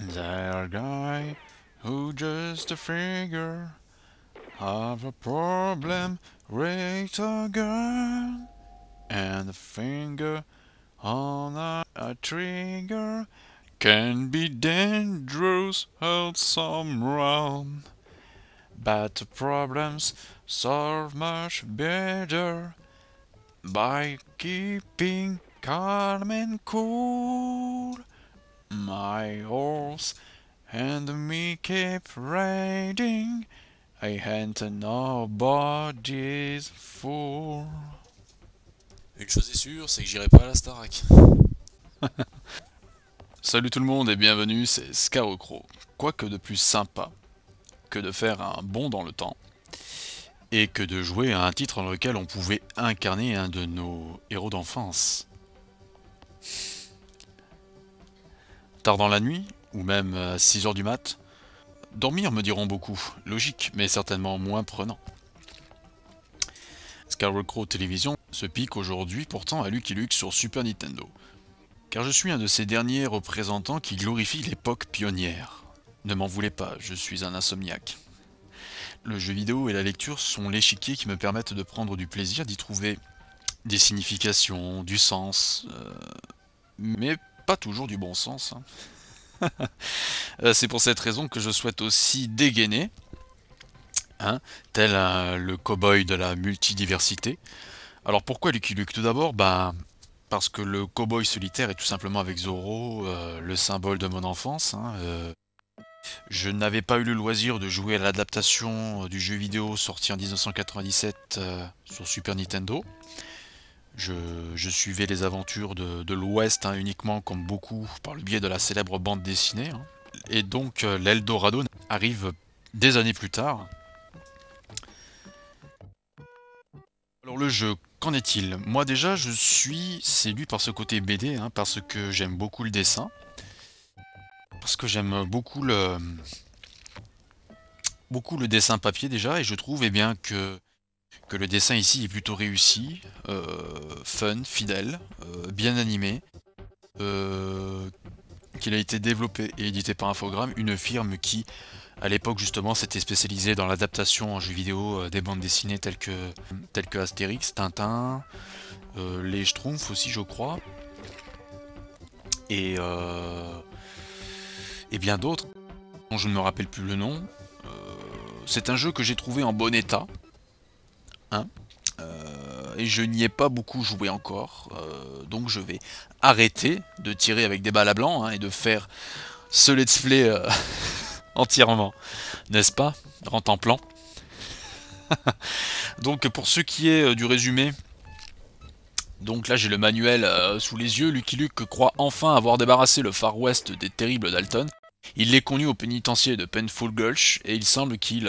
That guy who just a figure of a problem raised a gun and a finger on a trigger can be dangerous at some round, but the problems solved much better by keeping calm and cool. My horse and me keep riding, I ain't nobody's fool. Une chose est sûre, c'est que j'irai pas à la Starac. Salut tout le monde et bienvenue, c'est Scarecrow. Quoi que de plus sympa que de faire un bond dans le temps et que de jouer à un titre dans lequel on pouvait incarner un de nos héros d'enfance. Tard dans la nuit, ou même à 6h du mat, dormir me diront beaucoup, logique, mais certainement moins prenant. Scarecrow Télévision se pique aujourd'hui pourtant à Lucky Luke sur Super Nintendo, car je suis un de ces derniers représentants qui glorifie l'époque pionnière. Ne m'en voulez pas, je suis un insomniaque. Le jeu vidéo et la lecture sont l'échiquier qui me permettent de prendre du plaisir, d'y trouver des significations, du sens, mais pas toujours du bon sens. Hein. C'est pour cette raison que je souhaite aussi dégainer, hein, tel le cow-boy de la multidiversité. Alors pourquoi Lucky Luke? Tout d'abord, parce que le cow-boy solitaire est tout simplement avec Zorro le symbole de mon enfance. Hein, je n'avais pas eu le loisir de jouer à l'adaptation du jeu vidéo sorti en 1997 sur Super Nintendo. Je suivais les aventures de l'Ouest hein, uniquement, comme beaucoup, par le biais de la célèbre bande dessinée. Hein. Et donc l'Eldorado arrive des années plus tard. Alors le jeu, qu'en est-il? Moi déjà, je suis séduit par ce côté BD, hein, parce que j'aime beaucoup le dessin. Parce que j'aime beaucoup le dessin papier déjà, et je trouve eh bien, que le dessin ici est plutôt réussi, fun, fidèle, bien animé, qu'il a été développé et édité par Infogrames, une firme qui, à l'époque justement, s'était spécialisée dans l'adaptation en jeux vidéo des bandes dessinées telles que Astérix, Tintin, Les Schtroumpfs aussi je crois, et bien d'autres, dont je ne me rappelle plus le nom. C'est un jeu que j'ai trouvé en bon état. Hein, et je n'y ai pas beaucoup joué encore, donc je vais arrêter de tirer avec des balles à blanc hein, et de faire ce let's play entièrement, n'est-ce pas, Rantanplan. Donc pour ce qui est du résumé, donc là j'ai le manuel sous les yeux. Lucky Luke croit enfin avoir débarrassé le Far West des terribles Dalton. Il l'est connu au pénitencier de Penful Gulch et il semble qu'ils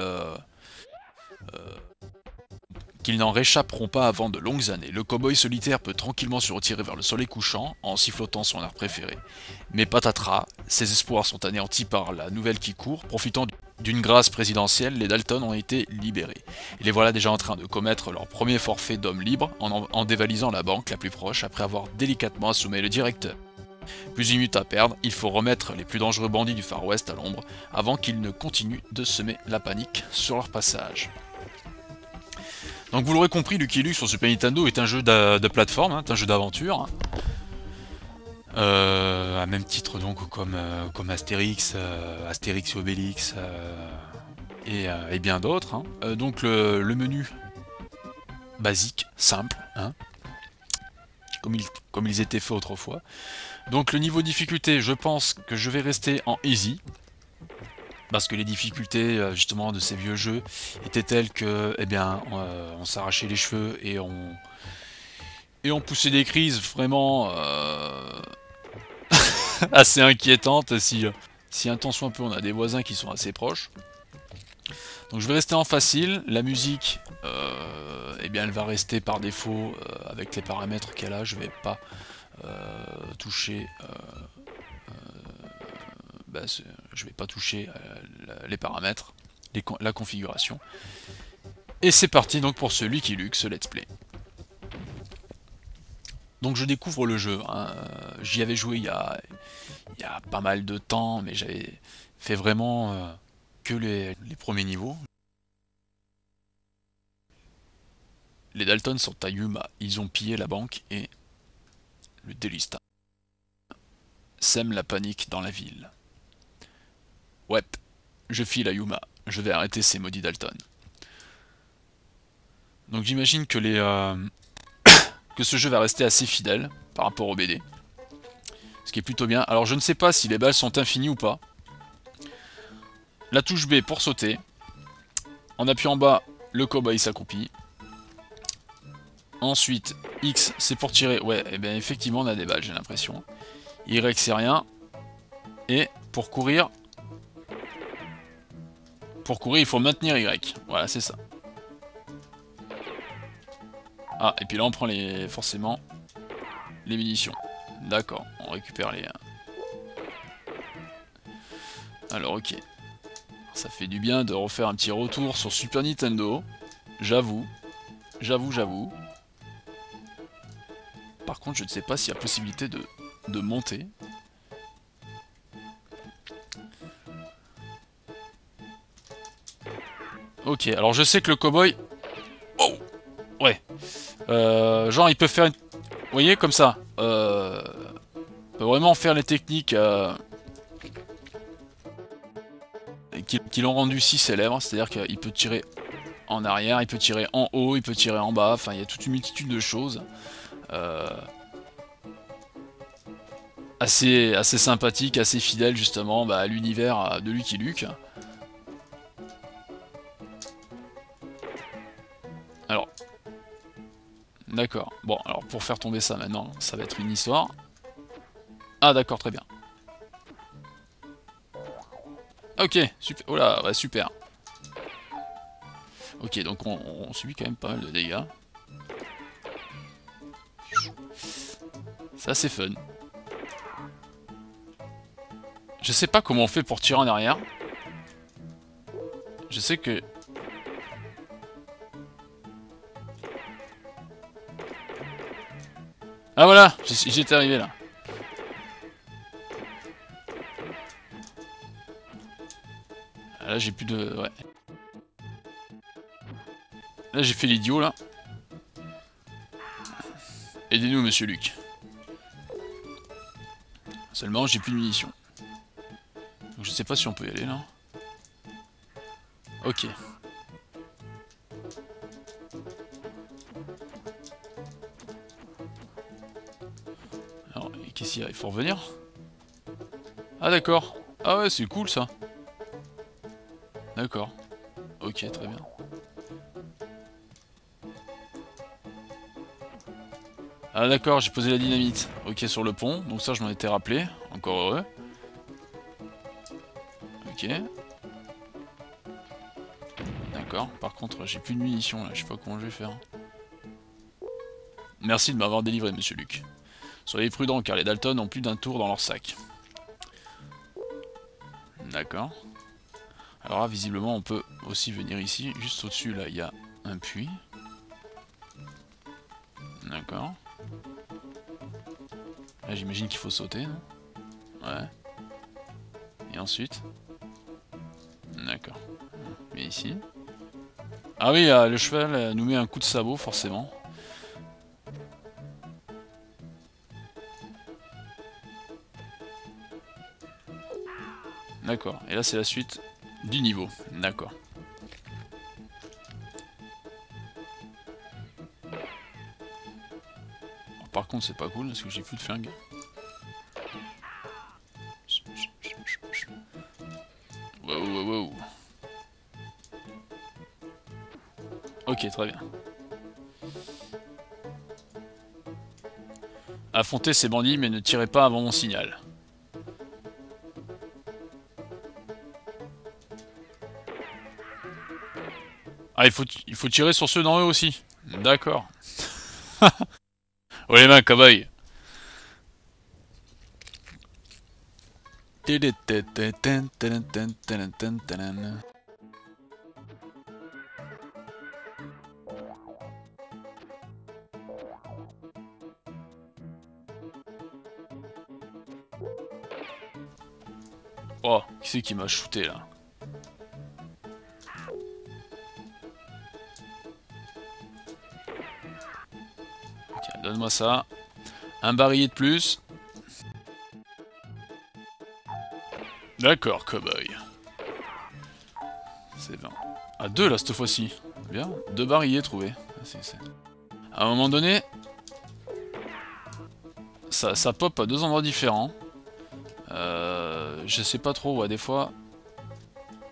n'en réchapperont pas avant de longues années. Le cow-boy solitaire peut tranquillement se retirer vers le soleil couchant en sifflotant son air préféré. Mais patatras, ses espoirs sont anéantis par la nouvelle qui court. Profitant d'une grâce présidentielle, les Dalton ont été libérés. Et les voilà déjà en train de commettre leur premier forfait d'homme libre en dévalisant la banque la plus proche après avoir délicatement assommé le directeur. Plus une minute à perdre, il faut remettre les plus dangereux bandits du Far West à l'ombre avant qu'ils ne continuent de semer la panique sur leur passage. Donc vous l'aurez compris, Lucky Luke sur Super Nintendo est un jeu de plateforme, hein, est un jeu d'aventure. À même titre donc comme Astérix, Astérix et Obélix et bien d'autres. Hein. Donc le menu basique, simple, hein, comme ils étaient faits autrefois. Donc le niveau difficulté, je pense que je vais rester en easy. Parce que les difficultés justement de ces vieux jeux étaient telles que, eh bien, on s'arrachait les cheveux et on poussait des crises vraiment assez inquiétantes si un temps soit un peu on a des voisins qui sont assez proches. Donc je vais rester en facile. La musique, eh bien, elle va rester par défaut avec les paramètres qu'elle a. Je vais pas toucher. Je ne vais pas toucher les paramètres, la configuration. Et c'est parti donc pour ce Lucky Luke, ce let's play. Donc je découvre le jeu, hein. J'y avais joué il y a pas mal de temps, mais j'avais fait vraiment que les premiers niveaux. Les Dalton sont à Yuma, ils ont pillé la banque et le délista sème la panique dans la ville. Ouais, je file à Yuma, je vais arrêter ces maudits Dalton. Donc j'imagine que que ce jeu va rester assez fidèle par rapport au BD, ce qui est plutôt bien. Alors je ne sais pas si les balles sont infinies ou pas. La touche B pour sauter, en appuyant en bas, le cow-boy s'accroupit. Ensuite, X c'est pour tirer, ouais, et bien effectivement on a des balles, j'ai l'impression. Y c'est rien, et pour courir il faut maintenir Y, voilà c'est ça. Ah, et puis là on prend forcément les munitions. D'accord, on récupère les... Alors ok, ça fait du bien de refaire un petit retour sur Super Nintendo, j'avoue. Par contre je ne sais pas s'il y a possibilité de monter. Ok, alors je sais que le cow-boy... Oh ouais. Genre il peut faire une... Vous voyez comme ça peut vraiment faire les techniques qui l'ont rendu si célèbre. C'est-à-dire qu'il peut tirer en arrière, il peut tirer en haut, il peut tirer en bas. Enfin il y a toute une multitude de choses assez sympathiques, assez fidèles justement à l'univers de Lucky Luke. D'accord. Bon, alors pour faire tomber ça maintenant, ça va être une histoire. Ah d'accord, très bien. Ok, super. Oh là, ouais, super. Ok, donc on subit quand même pas mal de dégâts. Ça c'est fun. Je sais pas comment on fait pour tirer en arrière. Je sais que... Ah voilà, j'étais arrivé là. Là j'ai plus de... Ouais. Là j'ai fait l'idiot là. Aidez-nous monsieur Luc. Seulement j'ai plus de munitions. Donc je sais pas si on peut y aller là. Ok. Qu'est-ce qu'il y a? Il faut revenir? Ah d'accord. Ah ouais, c'est cool ça. D'accord. Ok, très bien. Ah d'accord, j'ai posé la dynamite. Ok, sur le pont. Donc ça, je m'en étais rappelé. Encore heureux. Ok. D'accord. Par contre, j'ai plus de munitions là. Je sais pas comment je vais faire. Merci de m'avoir délivré, monsieur Luc. Soyez prudents car les Dalton ont plus d'un tour dans leur sac. D'accord. Alors là, visiblement, on peut aussi venir ici. Juste au-dessus, là, il y a un puits. D'accord. Là, j'imagine qu'il faut sauter, non? Ouais. Et ensuite? D'accord. Mais ici? Ah oui, le cheval nous met un coup de sabot, forcément. D'accord, et là c'est la suite du niveau, d'accord. Par contre c'est pas cool parce que j'ai plus de flingue. Wow, wow, wow. Ok, très bien. Affrontez ces bandits mais ne tirez pas avant mon signal. Ah, il faut tirer sur ceux d'en eux aussi. D'accord. Oh les mains, cow-boy. Oh, qui c'est qui m'a shooté là? Tiens, donne-moi ça. Un barillet de plus. D'accord, cow-boy. C'est bien. Ah, deux là cette fois-ci. Bien, deux barillets trouvés. À un moment donné, ça pop à deux endroits différents. Je sais pas trop, ouais, des fois...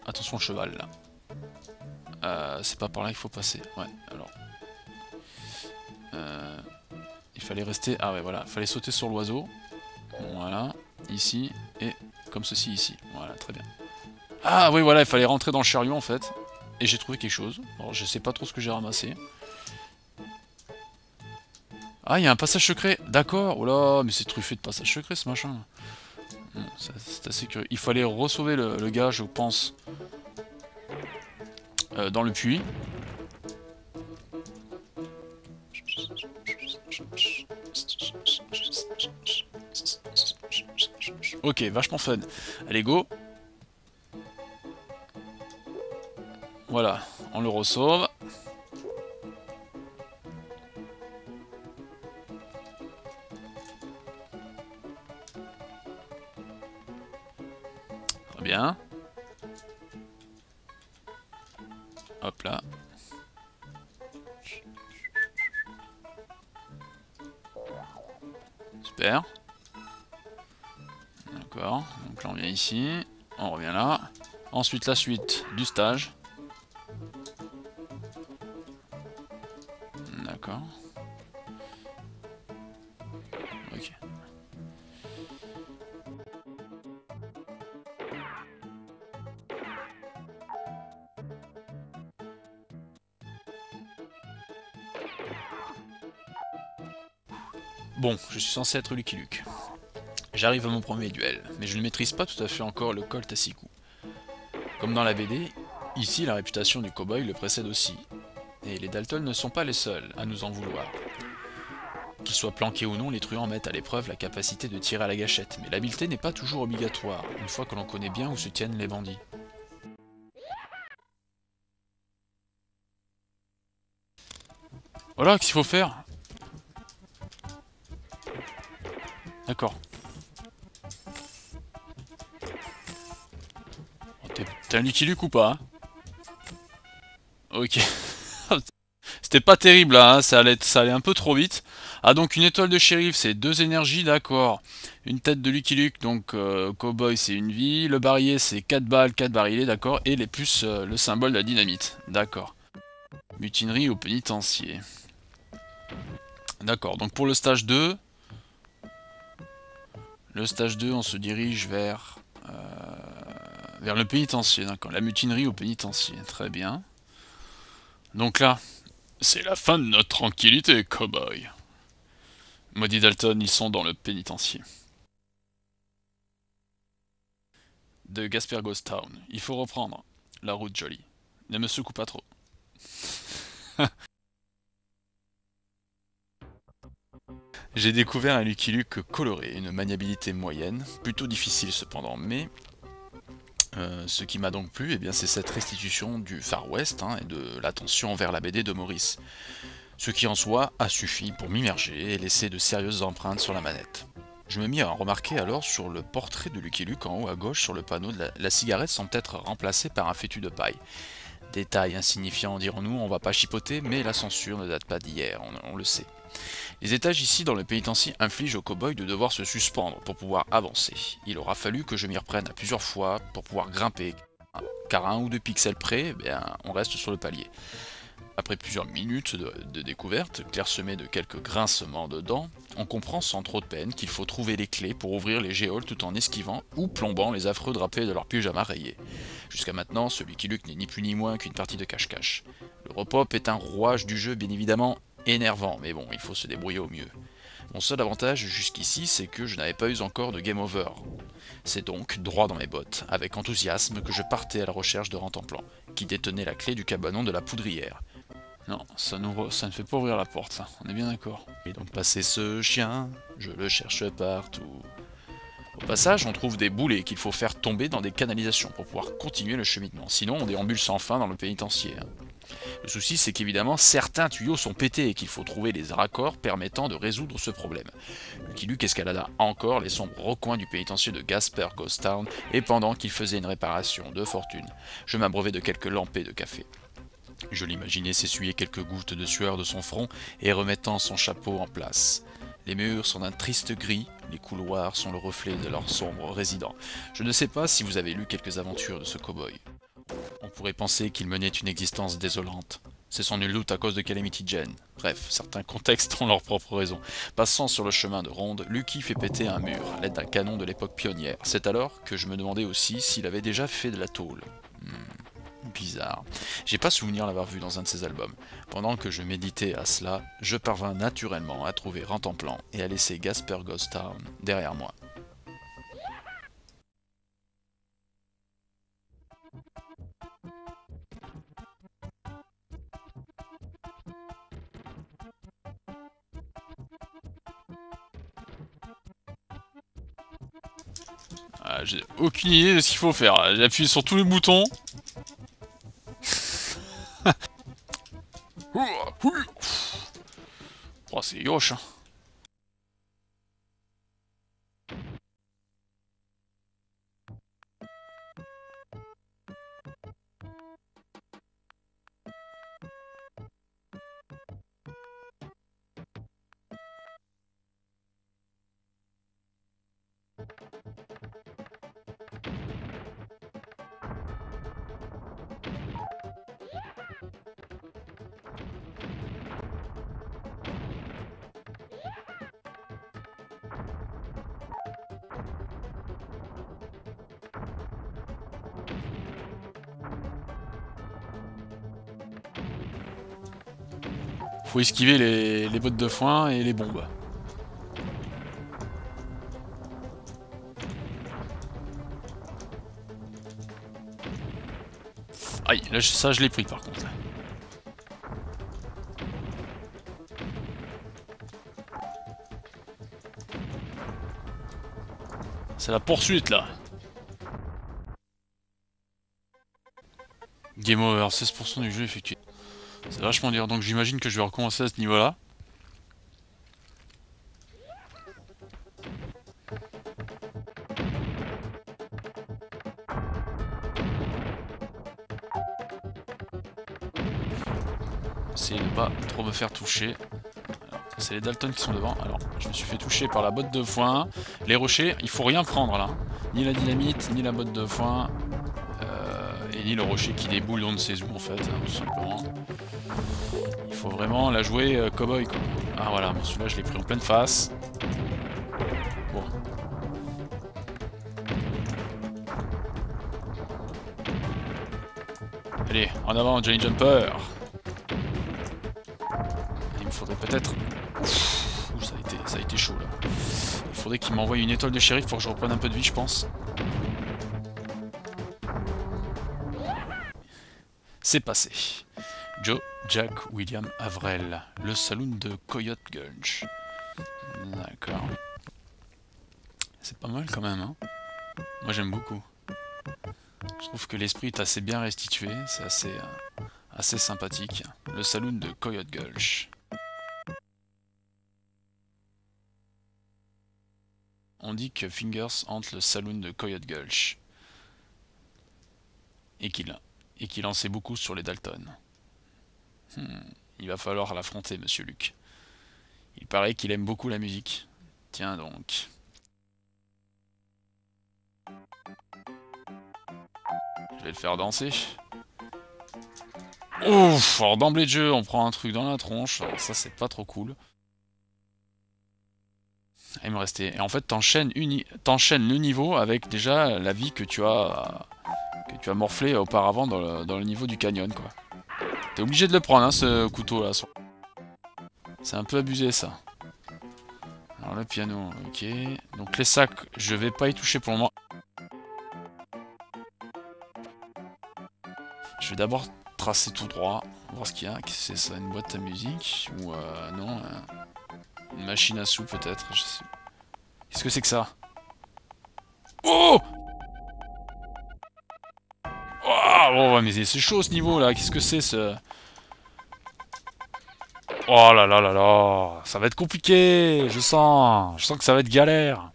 Attention au cheval, là. C'est pas par là qu'il faut passer. Ouais, alors... il fallait rester... Ah ouais, voilà. Il fallait sauter sur l'oiseau. Voilà. Ici. Et comme ceci, ici. Voilà, très bien. Ah oui, voilà, il fallait rentrer dans le chariot, en fait. Et j'ai trouvé quelque chose. Alors, je sais pas trop ce que j'ai ramassé. Ah, il y a un passage secret. D'accord. Oh là, mais c'est truffé de passages secrets, ce machin, là. C'est assez curieux. Il fallait re-sauver le gars, je pense, dans le puits. Ok, vachement fun. Allez, go. Voilà, on le re-sauve. Bien. Hop là. Super. D'accord. Donc là on vient ici. On revient là. Ensuite la suite du stage. D'accord. Ok. Bon, je suis censé être Lucky Luke. J'arrive à mon premier duel, mais je ne maîtrise pas tout à fait encore le colt à 6 coups. Comme dans la BD, ici la réputation du cow-boy le précède aussi. Et les Dalton ne sont pas les seuls à nous en vouloir. Qu'ils soient planqués ou non, les truands mettent à l'épreuve la capacité de tirer à la gâchette, mais l'habileté n'est pas toujours obligatoire, une fois que l'on connaît bien où se tiennent les bandits. Voilà, qu'est-ce qu'il faut faire ? D'accord. Oh, t'es un Lucky Luke ou pas, hein? Ok. C'était pas terrible là, hein, ça allait un peu trop vite. Ah donc une étoile de shérif c'est 2 énergies, d'accord. Une tête de Lucky Luke, donc cowboy c'est 1 vie. Le barillet c'est 4 balles, 4 barillets, d'accord. Et les puces, le symbole de la dynamite, d'accord. Mutinerie au pénitencier. D'accord, donc pour le stage 2... Le stage 2, on se dirige vers le pénitencier, d'accord. La mutinerie au pénitencier, très bien. Donc là, c'est la fin de notre tranquillité, cow-boy. Maudit Dalton, ils sont dans le pénitencier. De Gasper Ghost Town, il faut reprendre la route jolie. Ne me secoue pas trop. J'ai découvert un Lucky Luke coloré, une maniabilité moyenne, plutôt difficile cependant, mais ce qui m'a donc plu, eh bien, c'est cette restitution du Far West, hein, et de l'attention envers la BD de Maurice, ce qui en soi a suffi pour m'immerger et laisser de sérieuses empreintes sur la manette. Je me mis à remarquer alors sur le portrait de Lucky Luke en haut à gauche sur le panneau de la cigarette semble être remplacée par un fétu de paille. Détail insignifiant dirons-nous, on va pas chipoter, mais la censure ne date pas d'hier, on le sait. Les étages ici dans le pénitencier infligent au cow-boy de devoir se suspendre pour pouvoir avancer. Il aura fallu que je m'y reprenne à plusieurs fois pour pouvoir grimper, car à 1 ou 2 pixels près, ben, on reste sur le palier. Après plusieurs minutes de découverte, clairsemée de quelques grincements de dents, on comprend sans trop de peine qu'il faut trouver les clés pour ouvrir les géoles tout en esquivant ou plombant les affreux drapés de leurs pyjamas rayés. Jusqu'à maintenant, celui qui Luke n'est ni plus ni moins qu'une partie de cache-cache. Le repop est un rouage du jeu bien évidemment énervant, mais bon, il faut se débrouiller au mieux. Mon seul avantage jusqu'ici, c'est que je n'avais pas eu encore de game over. C'est donc droit dans mes bottes, avec enthousiasme, que je partais à la recherche de Rantanplan, qui détenait la clé du cabanon de la poudrière. Non, ça ne fait pas ouvrir la porte, ça. On est bien d'accord. Et donc, passez ce chien, je le cherche partout. Au passage, on trouve des boulets qu'il faut faire tomber dans des canalisations pour pouvoir continuer le cheminement, sinon on déambule sans fin dans le pénitencier. Le souci, c'est qu'évidemment, certains tuyaux sont pétés et qu'il faut trouver les raccords permettant de résoudre ce problème. Lucky Luke escalada encore les sombres recoins du pénitencier de Gasper Ghost Town, et pendant qu'il faisait une réparation de fortune, je m'abreuvais de quelques lampées de café. Je l'imaginais s'essuyer quelques gouttes de sueur de son front et remettant son chapeau en place. Les murs sont d'un triste gris, les couloirs sont le reflet de leurs sombres résidents. Je ne sais pas si vous avez lu quelques aventures de ce cow-boy. On pourrait penser qu'il menait une existence désolante. C'est sans nul doute à cause de Calamity Jane. Bref, certains contextes ont leur propre raison. Passant sur le chemin de ronde, Lucky fait péter un mur à l'aide d'un canon de l'époque pionnière. C'est alors que je me demandais aussi s'il avait déjà fait de la tôle. Bizarre. J'ai pas souvenir l'avoir vu dans un de ses albums. Pendant que je méditais à cela, je parvins naturellement à trouver Rantanplan et à laisser Gasper Ghost Town derrière moi. Ah, j'ai aucune idée de ce qu'il faut faire. J'ai appuyé sur tous les boutons. Oh, c'est yosh, hein. Faut esquiver les bottes de foin et les bombes. Aïe, là, ça je l'ai pris par contre. C'est la poursuite là. Game over, 16% du jeu effectué. C'est vachement dur, donc j'imagine que je vais recommencer à ce niveau-là. Essayez de ne pas trop me faire toucher. C'est les Dalton qui sont devant. Alors, je me suis fait toucher par la botte de foin. Les rochers, il faut rien prendre là. Ni la dynamite, ni la botte de foin. Et ni le rocher qui déboule on ne sait où en fait, hein, tout simplement. Il faut vraiment la jouer cow-boy quoi. Ah voilà, bon, celui-là je l'ai pris en pleine face. Bon. Allez, en avant Jolly Jumper. Il me faudrait peut-être... Ouh, ça a été chaud là. Il faudrait qu'il m'envoie une étoile de shérif pour que je reprenne un peu de vie je pense. C'est passé. Joe, Jack, William, Avrel. Le saloon de Coyote Gulch. D'accord. C'est pas mal quand même, hein. Moi j'aime beaucoup. Je trouve que l'esprit est assez bien restitué. C'est assez sympathique. Le saloon de Coyote Gulch. On dit que Fingers hante le saloon de Coyote Gulch. Et qui lançait beaucoup sur les Dalton. Il va falloir l'affronter, monsieur Luke. Il paraît qu'il aime beaucoup la musique. Tiens donc. Je vais le faire danser. Ouf! Alors d'emblée de jeu, on prend un truc dans la tronche. Alors ça, c'est pas trop cool. Il me restait... Et en fait, t'enchaînes le niveau avec déjà la vie que tu as... morflé auparavant dans le niveau du canyon quoi. T'es obligé de le prendre hein, ce couteau là. C'est un peu abusé ça. Alors le piano, ok. Donc les sacs, je vais pas y toucher pour le moment. Je vais d'abord tracer tout droit, voir ce qu'il y a. Qu'est-ce que c'est ça, une boîte à musique? Ou non, une machine à sous peut-être. Qu'est-ce que c'est que ça? Oh! Oh, mais c'est chaud ce niveau là, qu'est-ce que c'est ce... Oh là là là là, ça va être compliqué, je sens que ça va être galère.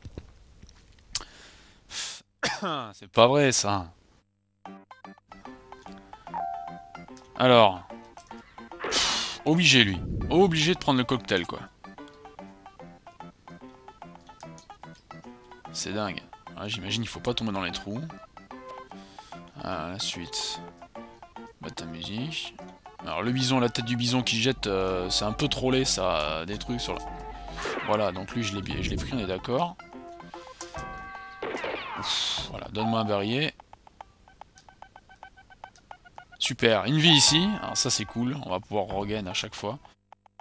C'est pas vrai ça. Alors, obligé lui, obligé de prendre le cocktail quoi. C'est dingue. Ouais, j'imagine il faut pas tomber dans les trous. Ah, la suite. Bah ta musique. Alors le bison, la tête du bison qui jette, c'est un peu trollé ça, des trucs sur la... Voilà, donc lui je l'ai pris, on est d'accord. Voilà, donne-moi un barillet. Super, une vie ici. Alors ça c'est cool, on va pouvoir regain à chaque fois.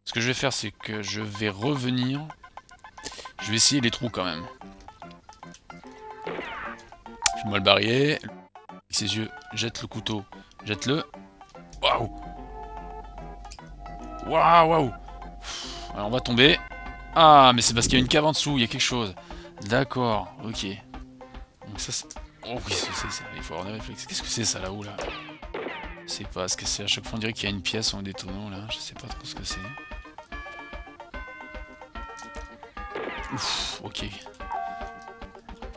Ce que je vais faire c'est que je vais revenir. Je vais essayer les trous quand même. Fais-moi le barillet. Avec ses yeux, jette le couteau. Jette-le. Waouh! Waouh, waouh! Alors on va tomber. Ah, mais c'est parce qu'il y a une cave en dessous, il y a quelque chose. D'accord, ok. Donc ça c'est. Oh oui, c'est ça, il faut avoir des réflexes. Qu'est-ce que c'est ça là-haut là? Je sais pas ce que c'est, à chaque fois on dirait qu'il y a une pièce en détonnant là, je sais pas trop ce que c'est. Ouf, ok.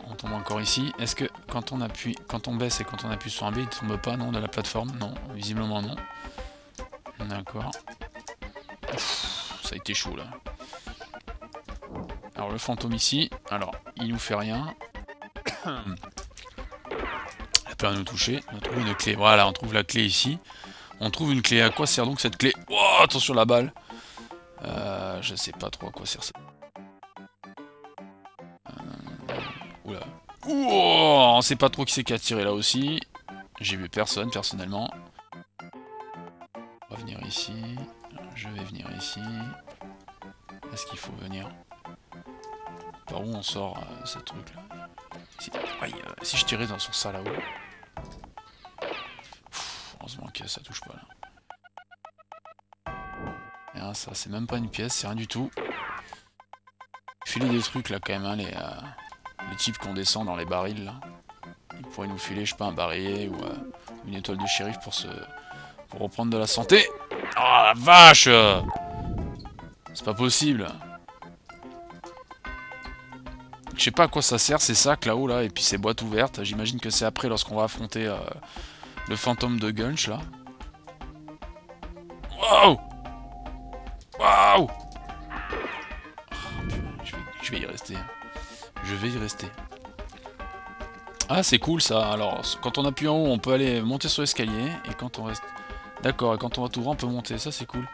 On tombe encore ici. Est-ce que quand on appuie, quand on baisse et quand on appuie sur un B, il ne tombe pas, non, de la plateforme? Non, visiblement non. D'accord. Ça a été chaud là. Alors le fantôme ici, alors il nous fait rien. Il a peur de nous toucher. On trouve une clé. Voilà, on trouve la clé ici. On trouve une clé. À quoi sert donc cette clé? Oh, attention la balle. Je sais pas trop à quoi sert ça. Oula. Ouh, on sait pas trop qui c'est qui a tiré là aussi. J'ai vu personne personnellement. On va venir ici. Je vais venir ici. Est-ce qu'il faut venir? Par où on sort ce truc là? Si, aïe, si je tirais sur ça là-haut. Heureusement que ça touche pas là. Et hein, ça c'est même pas une pièce, c'est rien du tout. Filer des trucs là quand même, hein, les types qu'on descend dans les barils là. Ils pourraient nous filer, je sais pas, un barillet ou une étoile de shérif pour reprendre de la santé. Oh la vache! C'est pas possible. Je sais pas à quoi ça sert ces sacs là-haut là, et puis ces boîtes ouvertes. J'imagine que c'est après lorsqu'on va affronter le fantôme de Gulch là. Waouh! Waouh! Je vais y rester. Je vais y rester. Ah c'est cool ça. Alors quand on appuie en haut on peut aller monter sur l'escalier. Et quand on reste... D'accord, et quand on va tout droit on peut monter. Ça c'est cool.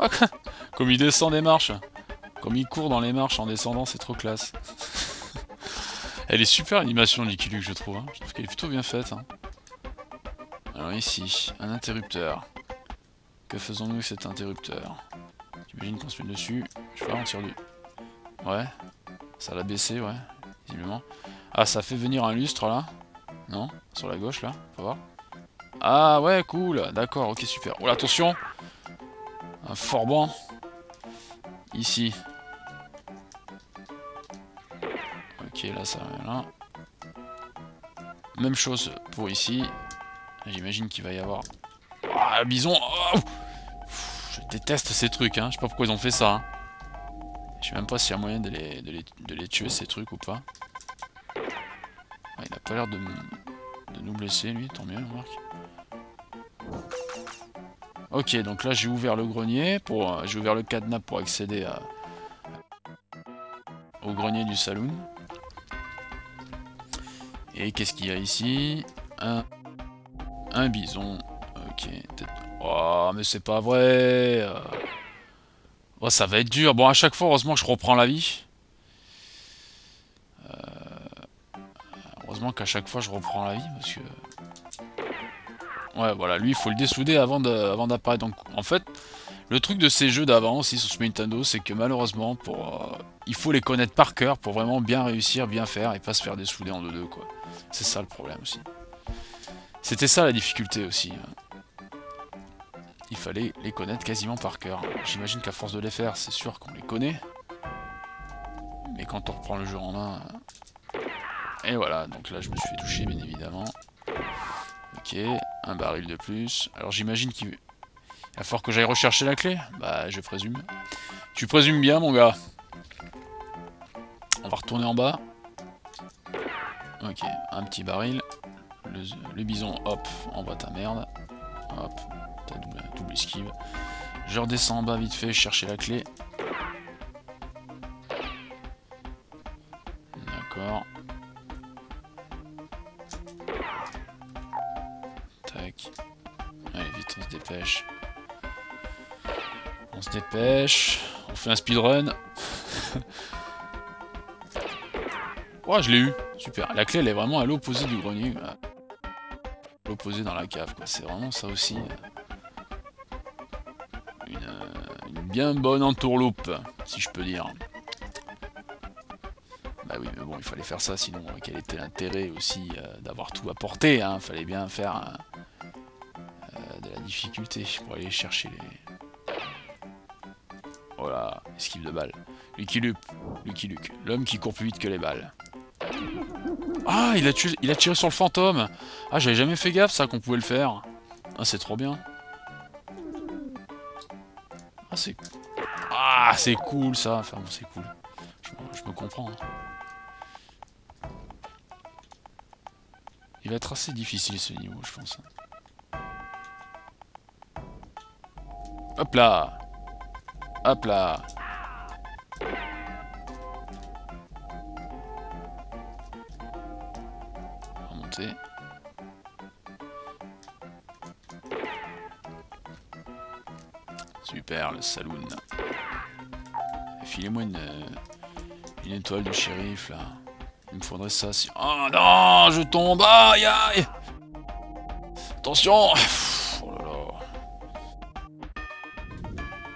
Oh, comme il descend des marches. Comme il court dans les marches en descendant, c'est trop classe. Elle est super l'animation de Lucky Luke je trouve. Hein. Je trouve qu'elle est plutôt bien faite. Hein. Alors ici, un interrupteur. Que faisons-nous avec cet interrupteur? J'imagine qu'on se met dessus. Je sais pas, on tire du... Ouais. Ça l'a baissé, ouais, visiblement. Ah, ça fait venir un lustre, là. Non? Sur la gauche, là. Faut voir. Ah, ouais, cool. D'accord, ok, super. Oh, là, attention. Un forban. Ici. Ok, là, ça va là. Même chose pour ici. J'imagine qu'il va y avoir... Ah, oh, bison. Oh, je déteste ces trucs, hein. Je sais pas pourquoi ils ont fait ça, hein. Je sais même pas s'il y a moyen de les tuer ces trucs ou pas. Ouais, il a pas l'air de nous blesser lui, tant mieux, remarque. Ok, donc là j'ai ouvert le grenier, j'ai ouvert le cadenas pour accéder au grenier du saloon. Et qu'est-ce qu'il y a ici? Un bison. Ok, peut-être... Oh, mais c'est pas vrai Oh, ça va être dur. Bon, à chaque fois, heureusement que je reprends la vie. Heureusement qu'à chaque fois, je reprends la vie, parce que... Ouais, voilà, lui, il faut le dessouder avant d'apparaître. Donc, en fait, le truc de ces jeux d'avant, aussi, sur Super Nintendo, c'est que malheureusement, il faut les connaître par cœur pour vraiment bien réussir, bien faire, et pas se faire dessouder en deux-deux, quoi. C'est ça, le problème, aussi. C'était ça, la difficulté, aussi. Il fallait les connaître quasiment par cœur. J'imagine qu'à force de les faire, c'est sûr qu'on les connaît. Mais quand on reprend le jeu en main... Et voilà, donc là je me suis fait toucher bien évidemment. Ok, un baril de plus. Alors j'imagine qu'il va falloir que j'aille rechercher la clé. Bah je présume. Tu présumes bien mon gars. On va retourner en bas. Ok, un petit baril. Le bison, hop, envoie ta merde. Hop, ta double esquive. Je redescends en bas vite fait, chercher la clé. D'accord. Tac. Allez, vite, on se dépêche. On se dépêche. On fait un speedrun. Oh, je l'ai eu. Super. La clé, elle est vraiment à l'opposé du grenier. L'opposé dans la cave, quoi. C'est vraiment ça aussi. Une bien bonne entourloupe, si je peux dire. Bah oui, mais bon, il fallait faire ça, sinon quel était l'intérêt aussi d'avoir tout apporté, hein. Fallait bien faire de la difficulté pour aller chercher les... Voilà, esquive de balles. Lucky Luke, l'homme qui court plus vite que les balles. Ah, il a tiré sur le fantôme. Ah, j'avais jamais fait gaffe, ça, qu'on pouvait le faire. Ah, c'est trop bien. Ah, c'est... Ah, c'est cool, ça. Enfin, bon, c'est cool. Je me comprends. Hein. Il va être assez difficile, ce niveau, je pense. Hop là. Hop là. Super, le saloon. Filez-moi une étoile de shérif là. Il me faudrait ça si... Oh non, je tombe. Aïe aïe. Attention. Oh là là.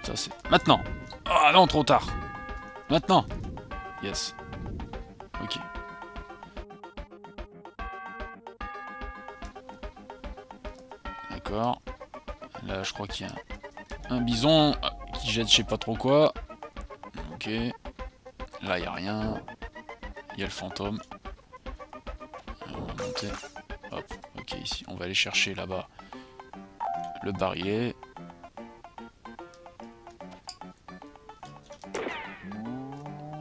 Ça c'est... Maintenant. Ah non, trop tard. Maintenant. Yes. Ok. D'accord. Là, je crois qu'il y a un bison qui jette je sais pas trop quoi. Ok. Là, il n'y a rien. Il y a le fantôme. On va monter. Hop. Ok, ici. On va aller chercher là-bas le barillet.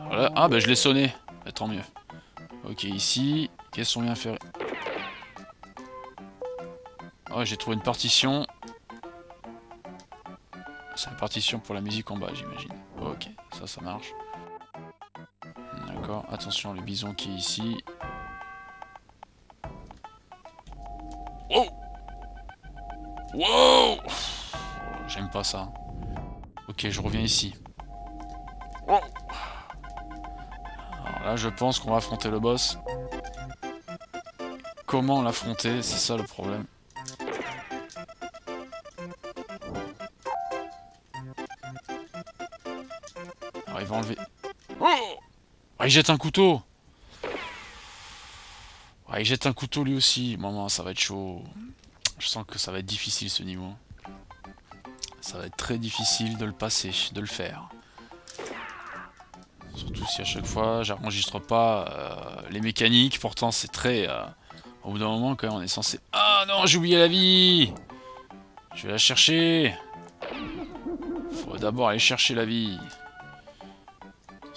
Voilà. Ah, bah je l'ai sonné. Bah, tant mieux. Ok, ici. Qu'est-ce qu'on vient faire? Oh, j'ai trouvé une partition. C'est la partition pour la musique en bas, j'imagine. Ok, ça marche. D'accord, attention, le bison qui est ici. Oh! Wow! J'aime pas ça. Ok, je reviens ici. Alors là, je pense qu'on va affronter le boss. Comment l'affronter? C'est ça le problème. Il va enlever. Oh, ah, il jette un couteau. Ah, il jette un couteau lui aussi. Maman, ça va être chaud. Je sens que ça va être difficile ce niveau. Ça va être très difficile de le passer, de le faire. Surtout si à chaque fois j'enregistre pas les mécaniques. Pourtant c'est très... Au bout d'un moment quand même on est censé... Ah non, j'ai oublié la vie. Je vais la chercher. Faut d'abord aller chercher la vie.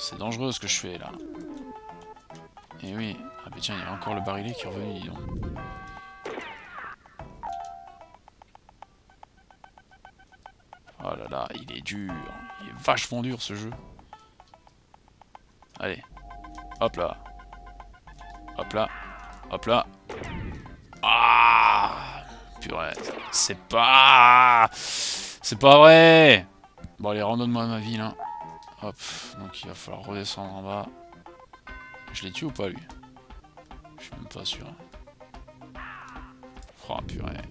C'est dangereux ce que je fais là. Et oui. Ah bah tiens, il y a encore le barillet qui est revenu, dis donc. Oh là là, il est dur. Il est vachement dur ce jeu. Allez. Hop là. Hop là. Hop là. Ah purée. C'est pas vrai. Bon allez, redonne-moi ma vie là. Hop, donc il va falloir redescendre en bas. Je l'ai tué ou pas lui? Je suis même pas sûr. Oh purée.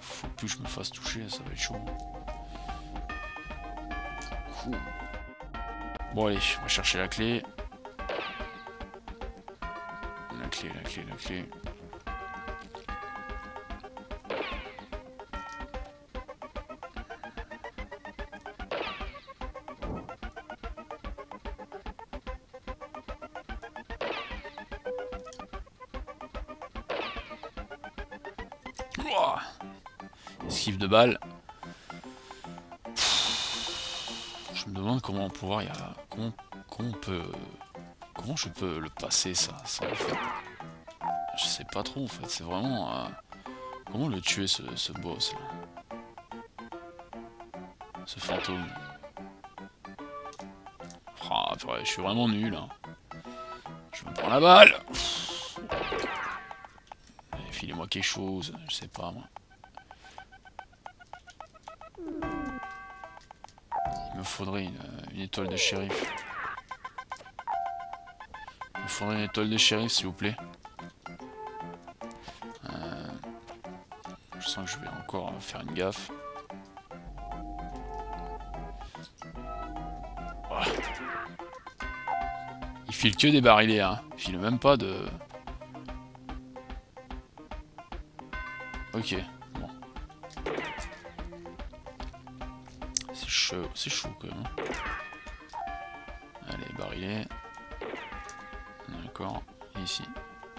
Faut plus que je me fasse toucher, ça va être chaud. Cool. Bon allez, on va chercher la clé. La clé. Esquive de balles. Je me demande comment on pourra... Comment je peux le passer, ça, je sais pas trop, en fait. C'est vraiment... Comment le tuer, ce boss, là? Ce fantôme. Ah, purée, je suis vraiment nul, hein. Je me prends la balle. Allez, filez-moi quelque chose, je sais pas, moi. Il me faudrait une étoile de shérif. Il me faudrait une étoile de shérif, s'il vous plaît. Je sens que je vais encore faire une gaffe. Oh. Il file que des barillets, hein. Il file même pas de... Ok. C'est chaud quand même. Allez, barillet. D'accord. Et ici.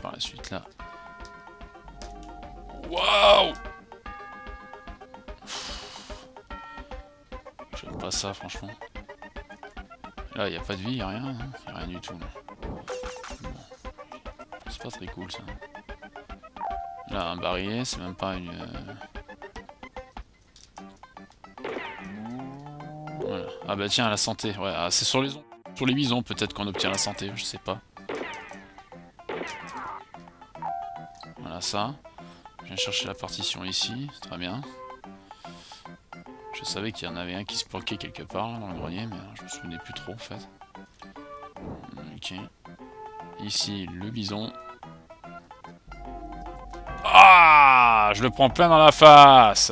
Par la suite là. Waouh! J'aime pas ça franchement. Là, il n'y a pas de vie, il n'y a rien. Hein. Il n'y a rien du tout. Bon. C'est pas très cool ça. Là, un barillet, c'est même pas une... Ah bah tiens, la santé, ouais, ah, c'est sur les bisons peut-être qu'on obtient la santé, je sais pas. Voilà ça. Je viens chercher la partition ici, très bien. Je savais qu'il y en avait un qui se planquait quelque part là, dans le grenier, mais je me souvenais plus trop en fait. Ok. Ici, le bison. Ah, je le prends plein dans la face.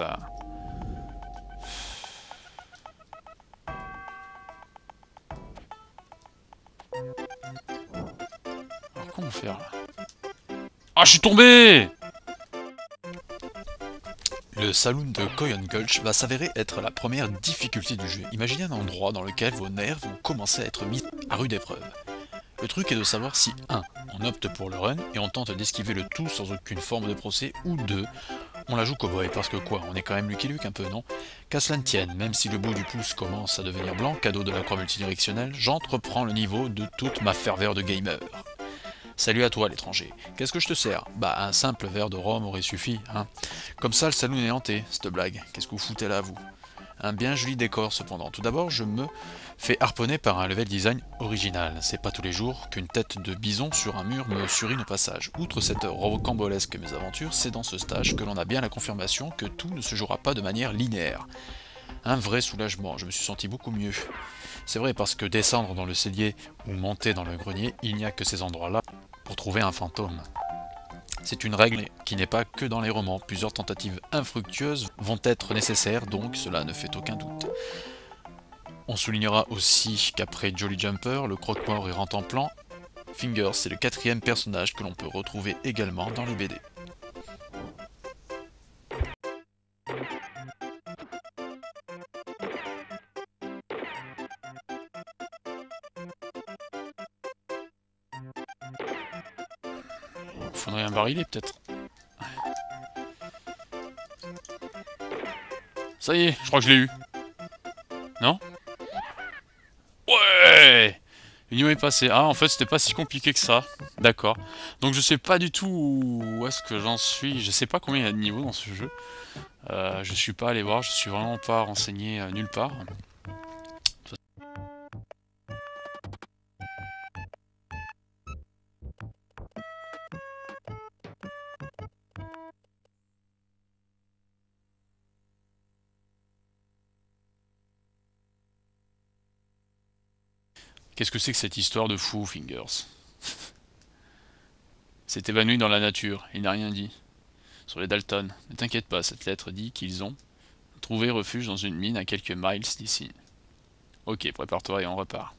Ah, je suis tombé! Le saloon de Coyote Gulch va s'avérer être la première difficulté du jeu. Imaginez un endroit dans lequel vos nerfs vont commencer à être mis à rude épreuve. Le truc est de savoir si 1. On opte pour le run et on tente d'esquiver le tout sans aucune forme de procès, ou 2. On la joue cowboy parce que quoi, on est quand même Lucky Luke un peu, non? Qu'à cela ne tienne, même si le bout du pouce commence à devenir blanc, cadeau de la croix multidirectionnelle, j'entreprends le niveau de toute ma ferveur de gamer. Salut à toi l'étranger. Qu'est-ce que je te sers? Bah un simple verre de rhum aurait suffi, hein. Comme ça le saloon est hanté, cette blague. Qu'est-ce que vous foutez là, vous? Un bien joli décor cependant. Tout d'abord, je me fais harponner par un level design original. C'est pas tous les jours qu'une tête de bison sur un mur me surine au passage. Outre cette rocambolesque mésaventure, c'est dans ce stage que l'on a bien la confirmation que tout ne se jouera pas de manière linéaire. Un vrai soulagement, je me suis senti beaucoup mieux. C'est vrai parce que descendre dans le cellier ou monter dans le grenier, il n'y a que ces endroits-là pour trouver un fantôme. C'est une règle qui n'est pas que dans les romans, plusieurs tentatives infructueuses vont être nécessaires, donc cela ne fait aucun doute. On soulignera aussi qu'après Jolly Jumper, le croque-mort et Rantanplan, Fingers est le quatrième personnage que l'on peut retrouver également dans les BD. Faudrait un barillet peut-être. Ça y est, je crois que je l'ai eu. Non? Ouais! L'union est passée. Ah, en fait, c'était pas si compliqué que ça. D'accord. Donc, je sais pas du tout où est-ce que j'en suis. Je sais pas combien il y a de niveaux dans ce jeu. Je suis pas allé voir. Je suis vraiment pas renseigné nulle part. Qu'est-ce que c'est que cette histoire de fou, Fingers? S'est évanoui dans la nature, il n'a rien dit. Sur les Dalton, ne t'inquiète pas, cette lettre dit qu'ils ont trouvé refuge dans une mine à quelques miles d'ici. Ok, prépare-toi et on repart.